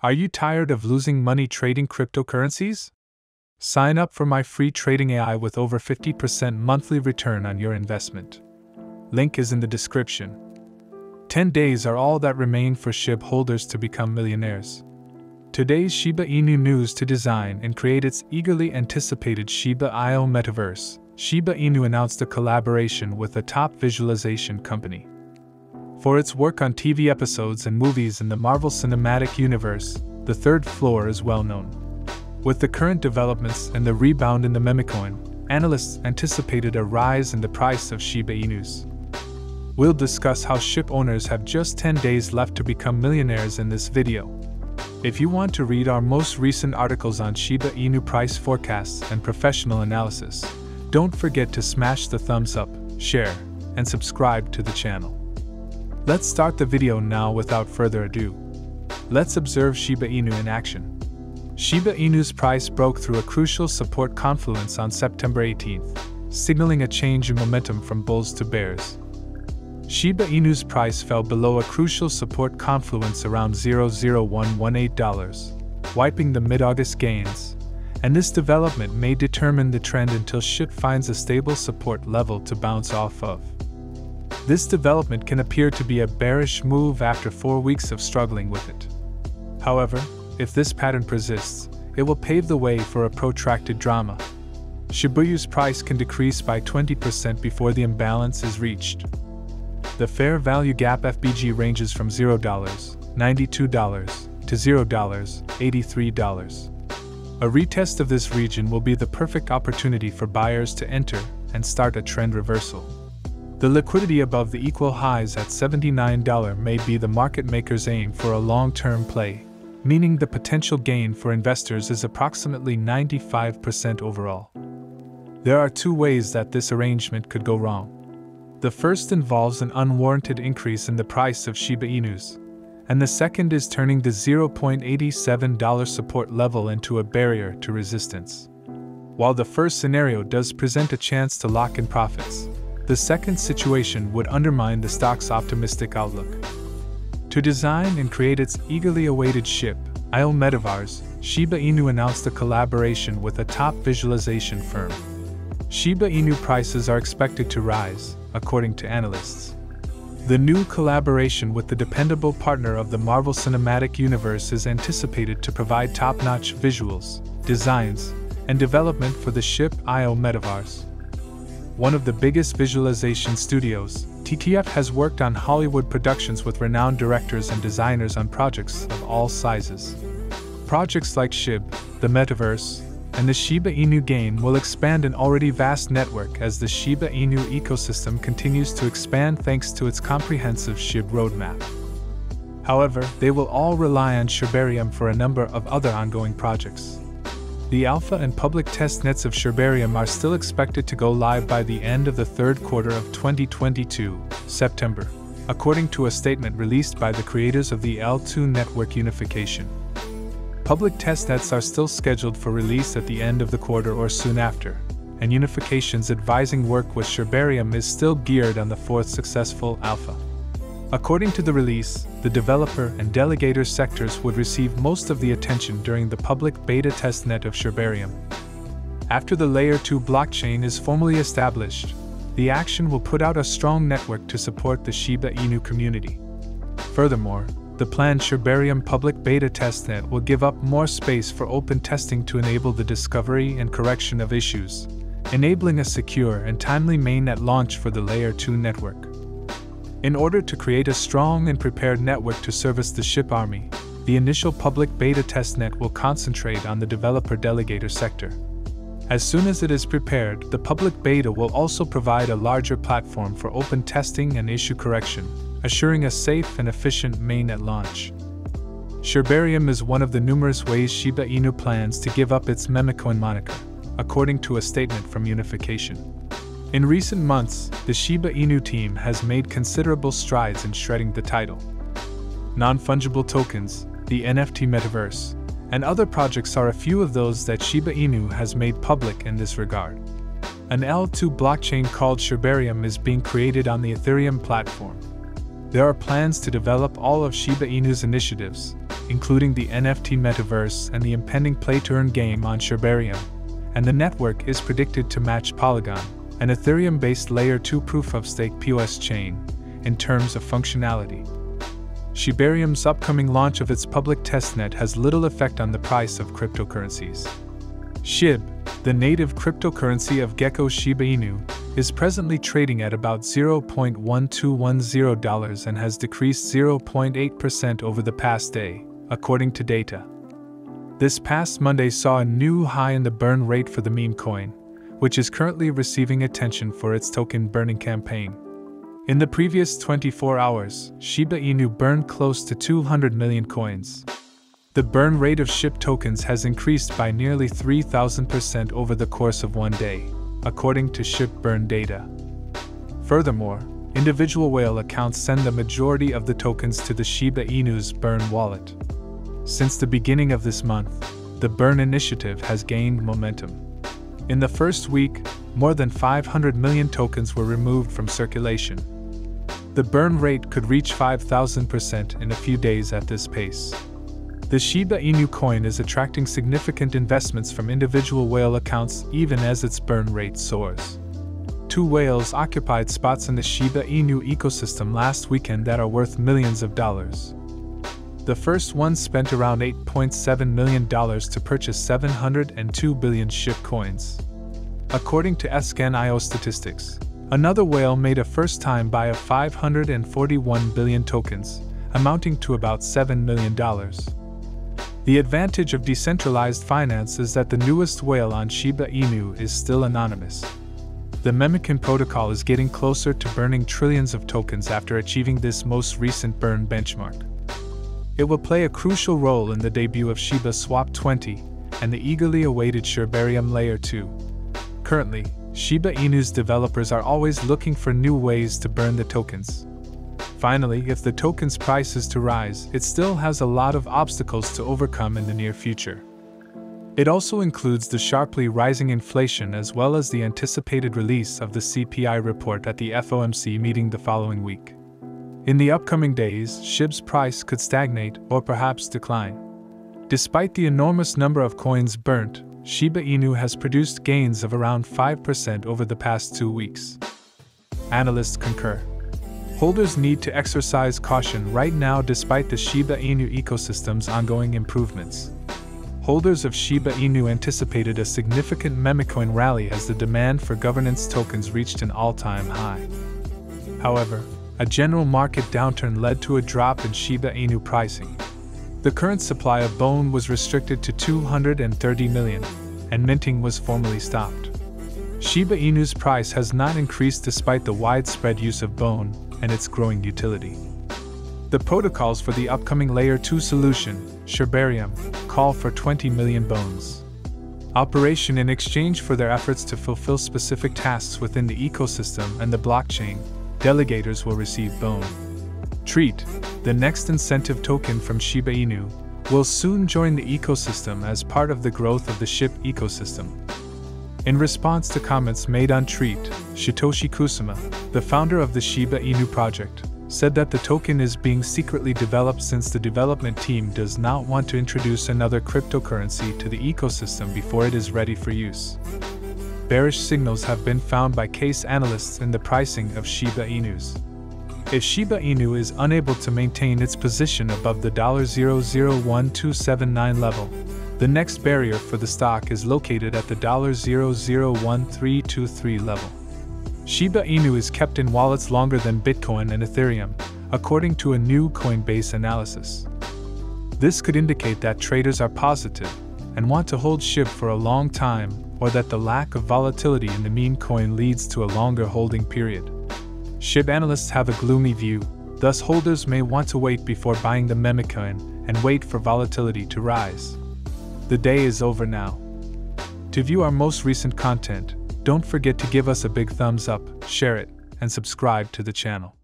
Are you tired of losing money trading cryptocurrencies? Sign up for my free trading AI with over 50% monthly return on your investment. Link is in the description. 10 days are all that remain for SHIB holders to become millionaires. Today's Shiba Inu news to design and create its eagerly anticipated Shiba IO metaverse. Shiba Inu announced a collaboration with a top visualization company. For its work on TV episodes and movies in the Marvel Cinematic Universe, the third floor is well known. With the current developments and the rebound in the memecoin, analysts anticipated a rise in the price of Shiba Inus. We'll discuss how SHIB owners have just 10 days left to become millionaires in this video. If you want to read our most recent articles on Shiba Inu price forecasts and professional analysis, don't forget to smash the thumbs up, share, and subscribe to the channel. Let's start the video now without further ado. Let's observe Shiba Inu in action. Shiba Inu's price broke through a crucial support confluence on September 18th, signaling a change in momentum from bulls to bears. Shiba Inu's price fell below a crucial support confluence around $0.00118, wiping the mid-August gains, and this development may determine the trend until SHIB finds a stable support level to bounce off of. This development can appear to be a bearish move after 4 weeks of struggling with it. However, if this pattern persists, it will pave the way for a protracted drama. Shibuyu's price can decrease by 20% before the imbalance is reached. The fair value gap FVG ranges from $0.92 to $0.83. A retest of this region will be the perfect opportunity for buyers to enter and start a trend reversal. The liquidity above the equal highs at $79 may be the market maker's aim for a long-term play, meaning the potential gain for investors is approximately 95% overall. There are two ways that this arrangement could go wrong. The first involves an unwarranted increase in the price of Shiba Inus, and the second is turning the $0.87 support level into a barrier to resistance. While the first scenario does present a chance to lock in profits, the second situation would undermine the stock's optimistic outlook. To design and create its eagerly awaited SHIB IO metaverse, Shiba Inu announced a collaboration with a top visualization firm. Shiba Inu prices are expected to rise, according to analysts. The new collaboration with the dependable partner of the Marvel Cinematic Universe is anticipated to provide top-notch visuals, designs, and development for the SHIB IO metaverse. One of the biggest visualization studios, TTF has worked on Hollywood productions with renowned directors and designers on projects of all sizes. Projects like SHIB, the Metaverse, and the Shiba Inu game will expand an already vast network as the Shiba Inu ecosystem continues to expand thanks to its comprehensive SHIB roadmap. However, they will all rely on Shibarium for a number of other ongoing projects. The alpha and public test nets of Shibarium are still expected to go live by the end of the third quarter of 2022, September, according to a statement released by the creators of the L2 network Unification. Public test nets are still scheduled for release at the end of the quarter or soon after, and Unification's advising work with Shibarium is still geared on the fourth successful alpha. According to the release, the developer and delegator sectors would receive most of the attention during the public beta testnet of Shibarium. After the Layer 2 blockchain is formally established, the action will put out a strong network to support the Shiba Inu community. Furthermore, the planned Shibarium public beta testnet will give up more space for open testing to enable the discovery and correction of issues, enabling a secure and timely mainnet launch for the Layer 2 network. In order to create a strong and prepared network to service the SHIB army, the initial public beta testnet will concentrate on the developer-delegator sector. As soon as it is prepared, the public beta will also provide a larger platform for open testing and issue correction, assuring a safe and efficient mainnet launch. Shibarium is one of the numerous ways Shiba Inu plans to give up its memecoin moniker, according to a statement from Unification. In recent months, the Shiba Inu team has made considerable strides in shredding the title. Non-fungible tokens, the NFT metaverse, and other projects are a few of those that Shiba Inu has made public in this regard. An L2 blockchain called Shibarium is being created on the Ethereum platform. There are plans to develop all of Shiba Inu's initiatives, including the NFT metaverse and the impending play-to-earn game on Shibarium, and the network is predicted to match Polygon, an Ethereum-based Layer 2 proof-of-stake POS chain, in terms of functionality. Shibarium's upcoming launch of its public testnet has little effect on the price of cryptocurrencies. SHIB, the native cryptocurrency of Gecko Shiba Inu, is presently trading at about $0.1210 and has decreased 0.8% over the past day, according to data. This past Monday saw a new high in the burn rate for the meme coin, which is currently receiving attention for its token burning campaign. In the previous 24 hours, Shiba Inu burned close to 200 million coins. The burn rate of SHIB tokens has increased by nearly 3,000% over the course of one day, according to SHIB burn data. Furthermore, individual whale accounts send the majority of the tokens to the Shiba Inu's burn wallet. Since the beginning of this month, the burn initiative has gained momentum. In the first week, more than 500 million tokens were removed from circulation. The burn rate could reach 5,000% in a few days at this pace. The Shiba Inu coin is attracting significant investments from individual whale accounts even as its burn rate soars. Two whales occupied spots in the Shiba Inu ecosystem last weekend that are worth millions of dollars. The first one spent around $8.7 million to purchase 702 billion SHIB coins. According to ScanIO statistics, another whale made a first-time buy of 541 billion tokens, amounting to about $7 million. The advantage of decentralized finance is that the newest whale on Shiba Inu is still anonymous. The Memekin protocol is getting closer to burning trillions of tokens after achieving this most recent burn benchmark. It will play a crucial role in the debut of Shiba Swap 20 and the eagerly awaited Shibarium Layer 2. Currently, Shiba Inu's developers are always looking for new ways to burn the tokens. Finally, if the token's price is to rise, it still has a lot of obstacles to overcome in the near future. It also includes the sharply rising inflation as well as the anticipated release of the CPI report at the FOMC meeting the following week. In the upcoming days, SHIB's price could stagnate or perhaps decline. Despite the enormous number of coins burnt, Shiba Inu has produced gains of around 5% over the past 2 weeks. Analysts concur. Holders need to exercise caution right now despite the Shiba Inu ecosystem's ongoing improvements. Holders of Shiba Inu anticipated a significant memecoin rally as the demand for governance tokens reached an all-time high. However, a general market downturn led to a drop in Shiba Inu pricing. The current supply of Bone was restricted to 230 million, and minting was formally stopped. Shiba Inu's price has not increased despite the widespread use of Bone and its growing utility. The protocols for the upcoming Layer 2 solution, Shibarium, call for 20 million Bones. Operation in exchange for their efforts to fulfill specific tasks within the ecosystem and the blockchain. Delegators will receive Bone. Treat, the next incentive token from Shiba Inu, will soon join the ecosystem as part of the growth of the SHIB ecosystem. In response to comments made on Treat, Satoshi Kusuma, the founder of the Shiba Inu project, said that the token is being secretly developed since the development team does not want to introduce another cryptocurrency to the ecosystem before it is ready for use. Bearish signals have been found by case analysts in the pricing of Shiba Inus. If Shiba Inu is unable to maintain its position above the $0.001279 level, the next barrier for the stock is located at the $0.001323 level. Shiba Inu is kept in wallets longer than Bitcoin and Ethereum, according to a new Coinbase analysis. This could indicate that traders are positive and want to hold SHIB for a long time, or that the lack of volatility in the meme coin leads to a longer holding period. SHIB analysts have a gloomy view, thus holders may want to wait before buying the memecoin and wait for volatility to rise. The day is over now. To view our most recent content, don't forget to give us a big thumbs up, share it, and subscribe to the channel.